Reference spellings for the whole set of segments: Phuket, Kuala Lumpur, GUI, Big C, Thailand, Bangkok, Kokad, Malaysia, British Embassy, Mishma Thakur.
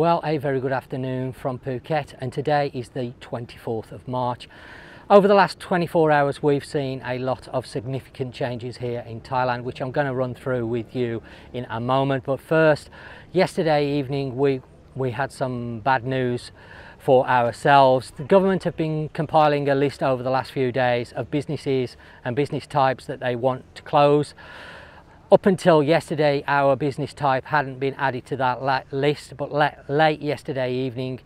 Well, a very good afternoon from Phuket, and today is the 24th of March. Over the last 24 hours we've seen a lot of significant changes here in Thailand, which I'm going to run through with you in a moment. But first, yesterday evening we had some bad news for ourselves. The government have been compiling a list over the last few days of businesses and business types that they want to close. Up until yesterday, our business type hadn't been added to that list, but late yesterday evening,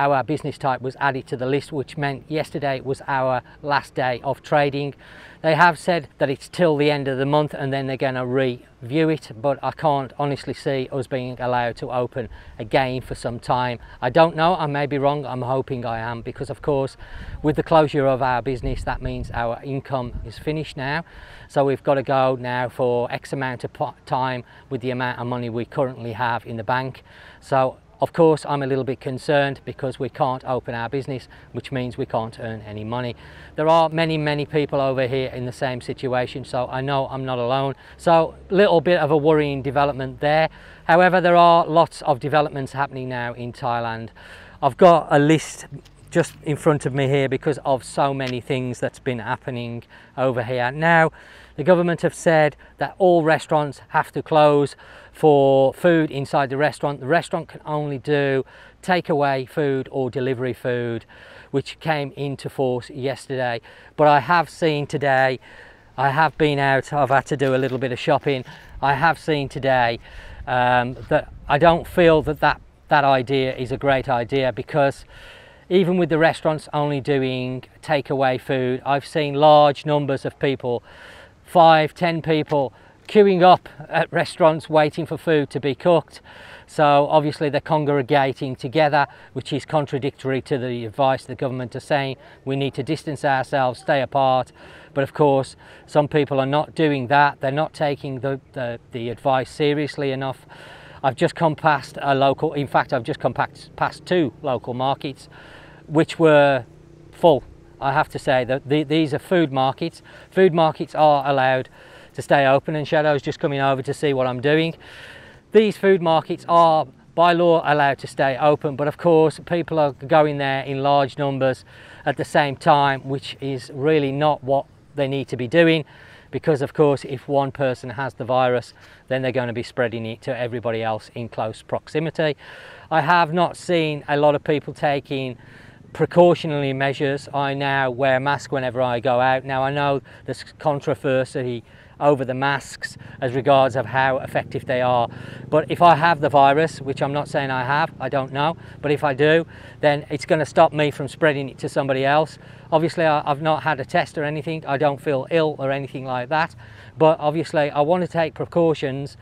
our business type was added to the list, which meant yesterday was our last day of trading. They have said that it's till the end of the month and then they're going to review it, but I can't honestly see us being allowed to open again for some time. I don't know, I may be wrong, I'm hoping I am, because of course with the closure of our business that means our income is finished now, so we've got to go now for X amount of time with the amount of money we currently have in the bank. So of course, I'm a little bit concerned because we can't open our business, which means we can't earn any money. There are many people over here in the same situation, so I know I'm not alone. So a little bit of a worrying development there. However, there are lots of developments happening now in Thailand. I've got a list just in front of me here because of so many things that's been happening over here. Now, the government have said that all restaurants have to close for food inside the restaurant. The restaurant can only do takeaway food or delivery food, which came into force yesterday. But I have seen today, I have been out, I've had to do a little bit of shopping. I have seen today that I don't feel that idea is a great idea, because even with the restaurants only doing takeaway food, I've seen large numbers of people, 5-10 people, queuing up at restaurants waiting for food to be cooked. So obviously they're congregating together, which is contradictory to the advice the government are saying we need to distance ourselves, stay apart. But of course some people are not doing that, they're not taking the advice seriously enough. I've just come past a local, in fact I've just come past two local markets which were full. I have to say that these are food markets. Food markets are allowed to stay open, and Shadow's just coming over to see what I'm doing. These food markets are by law allowed to stay open, but of course people are going there in large numbers at the same time, which is really not what they need to be doing, because of course if one person has the virus then they're going to be spreading it to everybody else in close proximity. I have not seen a lot of people taking precautionary measures. I now wear a mask whenever I go out. Now I know there's controversy over the masks as regards of how effective they are, but if I have the virus, which I'm not saying I have, I don't know, but if I do, then it's going to stop me from spreading it to somebody else. Obviously I've not had a test or anything, I don't feel ill or anything like that, but obviously I want to take precautions.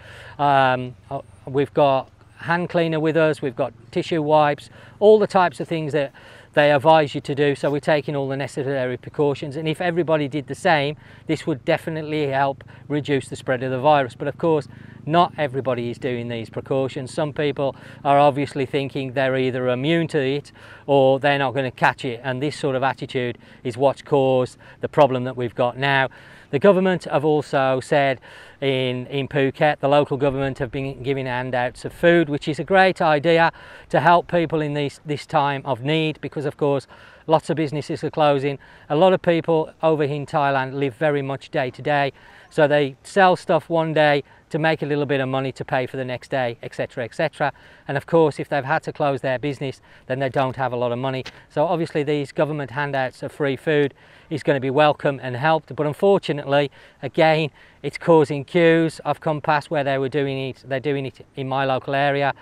We've got hand cleaner with us, we've got tissue wipes, all the types of things that they advise you to do, so we're taking all the necessary precautions, and if everybody did the same this would definitely help reduce the spread of the virus. But of course not everybody is doing these precautions. Some people are obviously thinking they're either immune to it or they're not going to catch it, and this sort of attitude is what's caused the problem that we've got now. The government have also said in Phuket, the local government have been giving handouts of food, which is a great idea to help people in this time of need, because of course lots of businesses are closing. A lot of people over in Thailand live very much day to day, so they sell stuff one day to make a little bit of money to pay for the next day, etc, etc. And of course if they've had to close their business then they don't have a lot of money, so obviously these government handouts of free food is going to be welcome and helped. But unfortunately again it's causing queues. I've come past where they were doing it, they're doing it in my local area.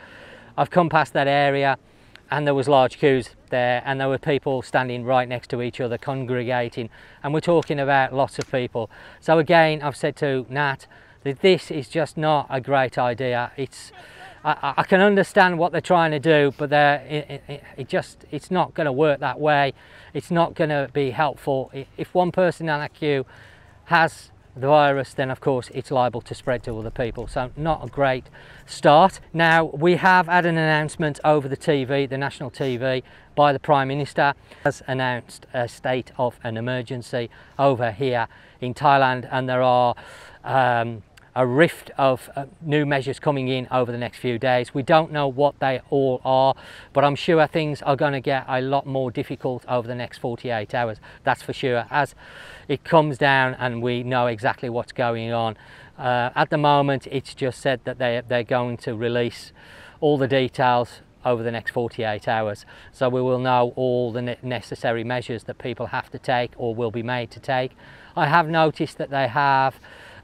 I've come past that area and there was large queues there, and there were people standing right next to each other congregating, and we're talking about lots of people. So again I've said to Nat that this is just not a great idea. I can understand what they're trying to do, but it's not going to work that way. It's not going to be helpful. If one person in that queue has the virus then of course it's liable to spread to other people, so not a great start. Now we have had an announcement over the TV, the national TV, by the Prime Minister has announced a state of an emergency over here in Thailand, and there are a rift of new measures coming in over the next few days. We don't know what they all are, but I'm sure things are going to get a lot more difficult over the next 48 hours, that's for sure, as it comes down and we know exactly what's going on. At the moment, it's just said that they're going to release all the details over the next 48 hours. So we will know all the necessary measures that people have to take or will be made to take. I have noticed that they have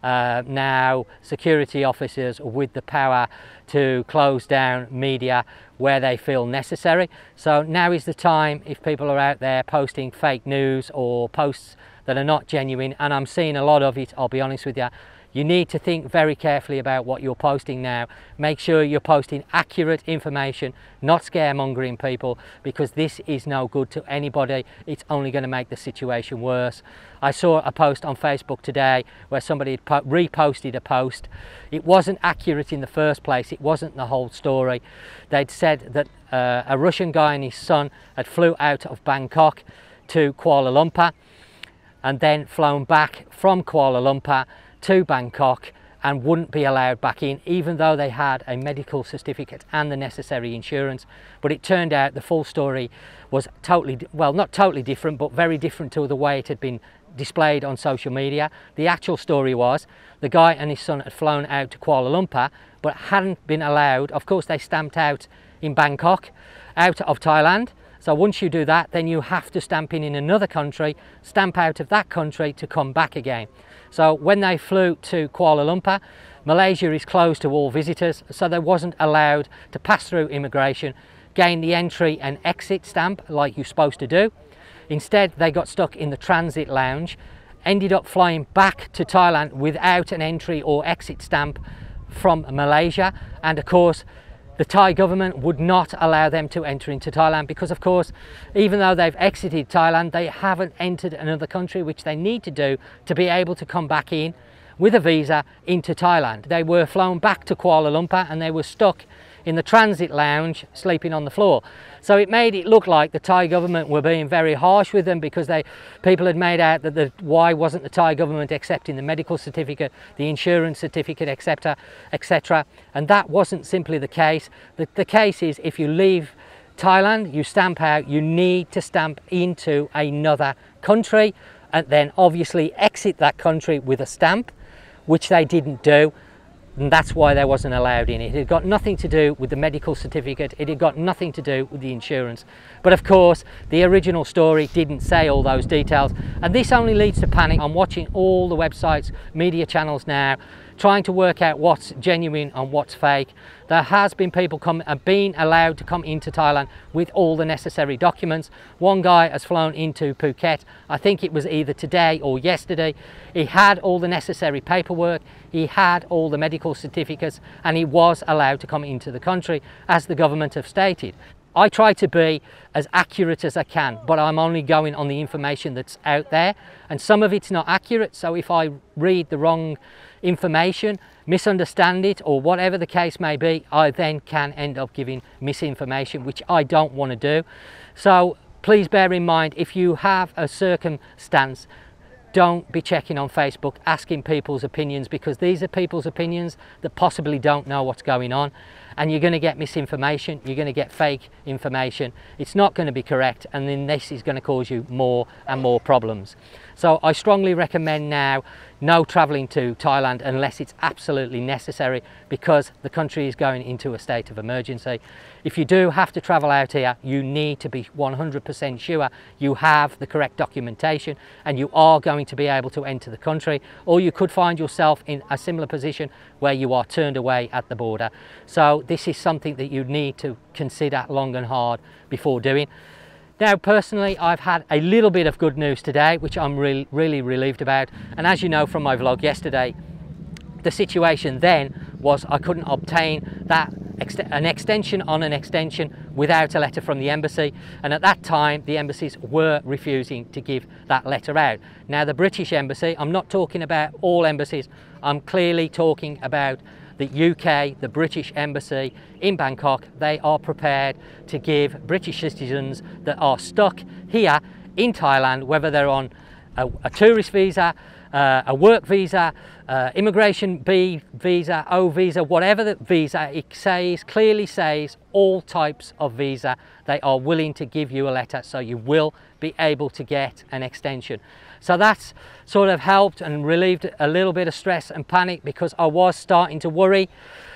now security officers with the power to close down media where they feel necessary. So now is the time, if people are out there posting fake news or posts that are not genuine, and I'm seeing a lot of it, I'll be honest with you, you need to think very carefully about what you're posting now. Make sure you're posting accurate information, not scaremongering people, because this is no good to anybody. It's only going to make the situation worse. I saw a post on Facebook today where somebody had reposted a post. It wasn't accurate in the first place. It wasn't the whole story. They'd said that a Russian guy and his son had flew out of Bangkok to Kuala Lumpur and then flown back from Kuala Lumpur to Bangkok and wouldn't be allowed back in, even though they had a medical certificate and the necessary insurance. But it turned out the full story was totally, well, not totally different, but very different to the way it had been displayed on social media. The actual story was the guy and his son had flown out to Kuala Lumpur but hadn't been allowed, of course they stamped out in Bangkok, out of Thailand. So once you do that, then you have to stamp in another country, stamp out of that country to come back again. So when they flew to Kuala Lumpur, Malaysia is closed to all visitors, so they wasn't allowed to pass through immigration, gain the entry and exit stamp like you're supposed to do. Instead, they got stuck in the transit lounge, ended up flying back to Thailand without an entry or exit stamp from Malaysia, and of course, the Thai government would not allow them to enter into Thailand because, of course, even though they've exited Thailand, they haven't entered another country, which they need to do to be able to come back in with a visa into Thailand. They were flown back to Kuala Lumpur and they were stuck in the transit lounge sleeping on the floor. So it made it look like the Thai government were being very harsh with them because people had made out that why wasn't the Thai government accepting the medical certificate, the insurance certificate, etc, etc. And that wasn't simply the case. The case is if you leave Thailand, you stamp out, you need to stamp into another country and then obviously exit that country with a stamp, which they didn't do. And that's why they wasn't allowed in. It had got nothing to do with the medical certificate, it had got nothing to do with the insurance. But of course, the original story didn't say all those details, and this only leads to panic. I'm watching all the websites, media channels now, trying to work out what's genuine and what's fake. There has been people being allowed to come into Thailand with all the necessary documents. One guy has flown into Phuket, I think it was either today or yesterday. He had all the necessary paperwork, he had all the medical certificates, and he was allowed to come into the country, as the government have stated. I try to be as accurate as I can, but I'm only going on the information that's out there, and some of it's not accurate. So if I read the wrong information, misunderstand it, or whatever the case may be, I then can end up giving misinformation, which I don't want to do. So please bear in mind, if you have a circumstance, don't be checking on Facebook, asking people's opinions, because these are people's opinions that possibly don't know what's going on, and you're going to get misinformation, you're going to get fake information, it's not going to be correct, and then this is going to cause you more and more problems. So I strongly recommend now no travelling to Thailand unless it's absolutely necessary, because the country is going into a state of emergency. If you do have to travel out here, you need to be 100% sure you have the correct documentation and you are going to be able to enter the country, or you could find yourself in a similar position where you are turned away at the border. So this is something that you need to consider long and hard before doing. Now, personally, I've had a little bit of good news today, which I'm really relieved about. And as you know from my vlog yesterday, the situation then was I couldn't obtain an extension on an extension without a letter from the embassy, and at that time the embassies were refusing to give that letter out. Now the British Embassy, I'm not talking about all embassies, I'm clearly talking about the UK, the British Embassy in Bangkok. They are prepared to give British citizens that are stuck here in Thailand, whether they're on a tourist visa, a work visa, immigration B visa, O visa, whatever the visa, it says, clearly says, all types of visa, they are willing to give you a letter, so you will be able to get an extension. So that's sort of helped and relieved a little bit of stress and panic, because I was starting to worry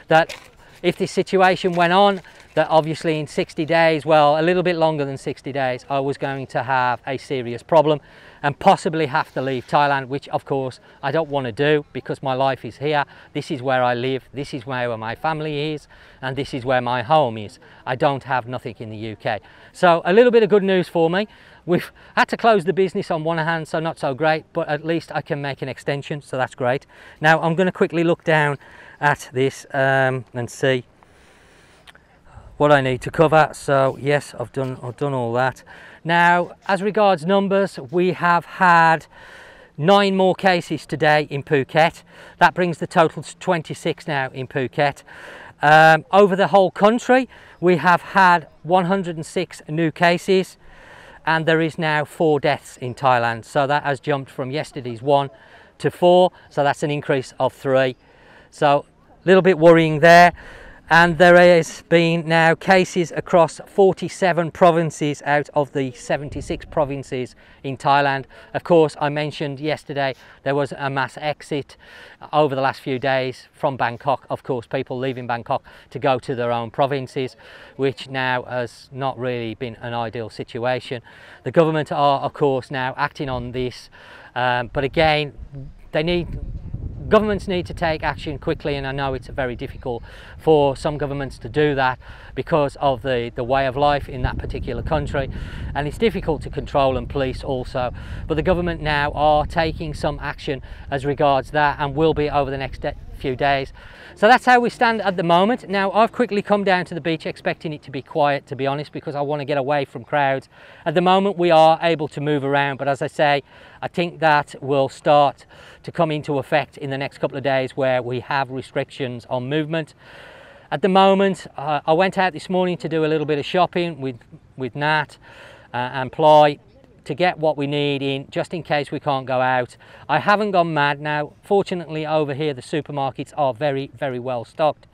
that if this situation went on, that obviously in 60 days, well, a little bit longer than 60 days, I was going to have a serious problem and possibly have to leave Thailand, which of course I don't want to do, because my life is here. This is where I live. This is where my family is. And this is where my home is. I don't have nothing in the UK. So a little bit of good news for me. We've had to close the business on one hand, so not so great, but at least I can make an extension. So that's great. Now I'm going to quickly look down at this and see what I need to cover. So yes, I've done all that. Now, as regards numbers, we have had 9 more cases today in Phuket. That brings the total to 26 now in Phuket. Over the whole country, we have had 106 new cases, and there is now 4 deaths in Thailand. So that has jumped from yesterday's 1 to 4. So that's an increase of 3. So a little bit worrying there. And there has been now cases across 47 provinces out of the 76 provinces in Thailand. Of course, I mentioned yesterday there was a mass exit over the last few days from Bangkok. Of course, people leaving Bangkok to go to their own provinces, which now has not really been an ideal situation. The government are, of course, now acting on this. But again, governments need to take action quickly, and I know it's very difficult for some governments to do that because of the way of life in that particular country, and it's difficult to control and police also. But the government now are taking some action as regards that, and will be over the next few days. So that's how we stand at the moment. Now I've quickly come down to the beach expecting it to be quiet, to be honest, because I want to get away from crowds. At the moment we are able to move around, but as I say, I think that will start to come into effect in the next couple of days, where we have restrictions on movement. At the moment I went out this morning to do a little bit of shopping with Nat and Ply, to get what we need in, just in case we can't go out. I haven't gone mad now. Fortunately, over here, the supermarkets are very, very well stocked.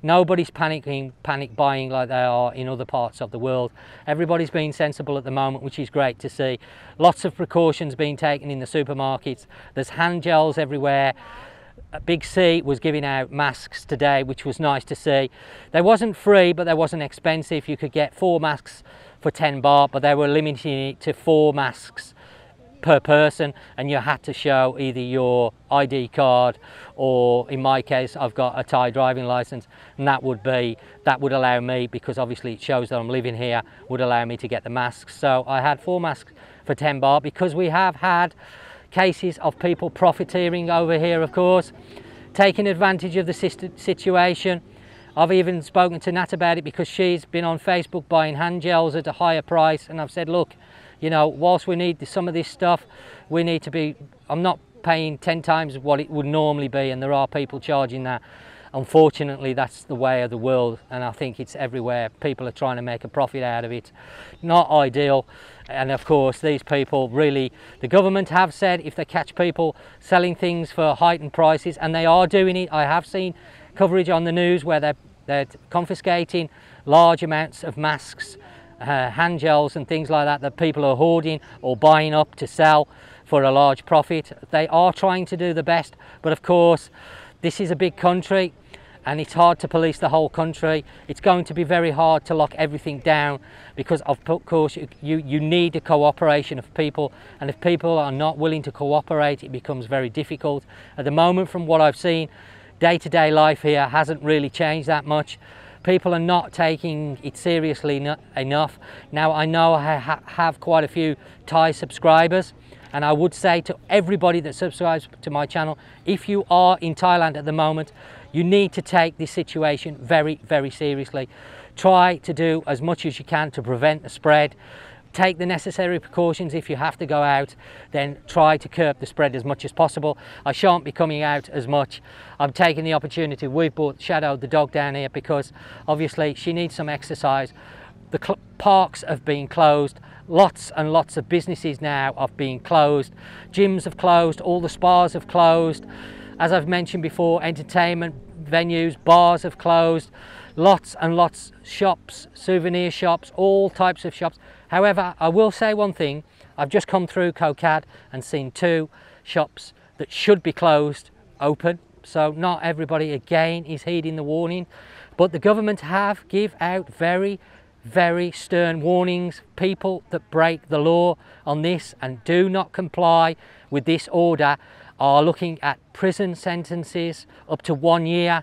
Nobody's panic buying like they are in other parts of the world. Everybody's being sensible at the moment, which is great to see. Lots of precautions being taken in the supermarkets. There's hand gels everywhere. Big C was giving out masks today, which was nice to see. They wasn't free, but they wasn't expensive. You could get 4 masks for 10 baht, but they were limiting it to 4 masks per person, and you had to show either your ID card, or in my case I've got a Thai driving license, and that would allow me, because obviously it shows that I'm living here, would allow me to get the masks. So I had 4 masks for 10 baht, because we have had cases of people profiteering over here, of course, taking advantage of the situation. I've even spoken to Nat about it, because she's been on Facebook buying hand gels at a higher price, and I've said, look, you know, whilst we need some of this stuff, we need to be, I'm not paying 10 times what it would normally be, and there are people charging that. Unfortunately, that's the way of the world, and I think it's everywhere. People are trying to make a profit out of it. Not ideal. And of course, these people really, the government have said if they catch people selling things for heightened prices, and they are doing it. I have seen coverage on the news where they're confiscating large amounts of masks, hand gels and things like that, that people are hoarding or buying up to sell for a large profit. They are trying to do the best, but of course, this is a big country, and it's hard to police the whole country. It's going to be very hard to lock everything down, because of course you need the cooperation of people, and if people are not willing to cooperate, it becomes very difficult. At the moment, from what I've seen, day-to-day life here hasn't really changed that much. People are not taking it seriously enough. Now I know I have quite a few Thai subscribers, and I would say to everybody that subscribes to my channel, if you are in Thailand at the moment, you need to take this situation very, very seriously. Try to do as much as you can to prevent the spread. Take the necessary precautions. If you have to go out, then try to curb the spread as much as possible. I shan't be coming out as much. I'm taking the opportunity. We've brought Shadow, the dog, down here because obviously she needs some exercise. The parks have been closed. Lots and lots of businesses now have been closed. Gyms have closed, all the spas have closed. As I've mentioned before, entertainment venues, bars have closed. Lots and lots of shops, souvenir shops, all types of shops. However, I will say one thing. I've just come through Kokad and seen two shops that should be closed open. So not everybody again is heeding the warning, but the government have give out very, very stern warnings. People that break the law on this and do not comply with this order are looking at prison sentences up to 1 year,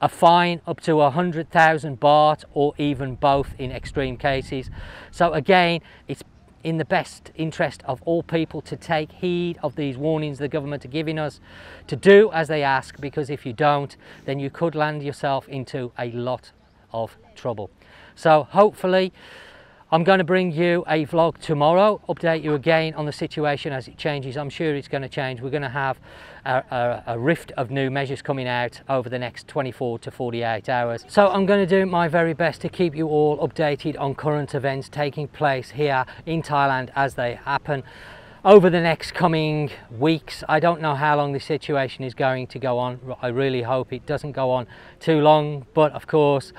a fine up to 100,000 baht or even both in extreme cases. So again, it's in the best interest of all people to take heed of these warnings the government are giving us, to do as they ask, because if you don't, then you could land yourself into a lot of trouble. So hopefully I'm going to bring you a vlog tomorrow, update you again on the situation as it changes. I'm sure it's going to change. We're going to have a rift of new measures coming out over the next 24 to 48 hours. So I'm going to do my very best to keep you all updated on current events taking place here in Thailand as they happen over the next coming weeks. I don't know how long this situation is going to go on. I really hope it doesn't go on too long, but of course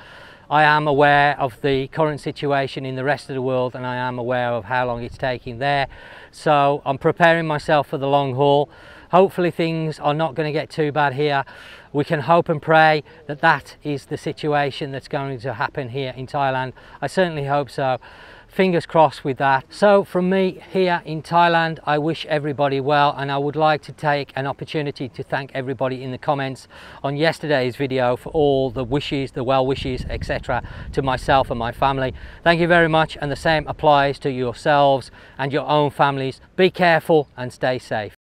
I am aware of the current situation in the rest of the world, and I am aware of how long it's taking there. So I'm preparing myself for the long haul. Hopefully things are not going to get too bad here. We can hope and pray that that is the situation that's going to happen here in Thailand. I certainly hope so. Fingers crossed with that. So from me here in Thailand, I wish everybody well, and I would like to take an opportunity to thank everybody in the comments on yesterday's video for all the wishes, the well wishes, etc. to myself and my family. Thank you very much, and the same applies to yourselves and your own families. Be careful and stay safe.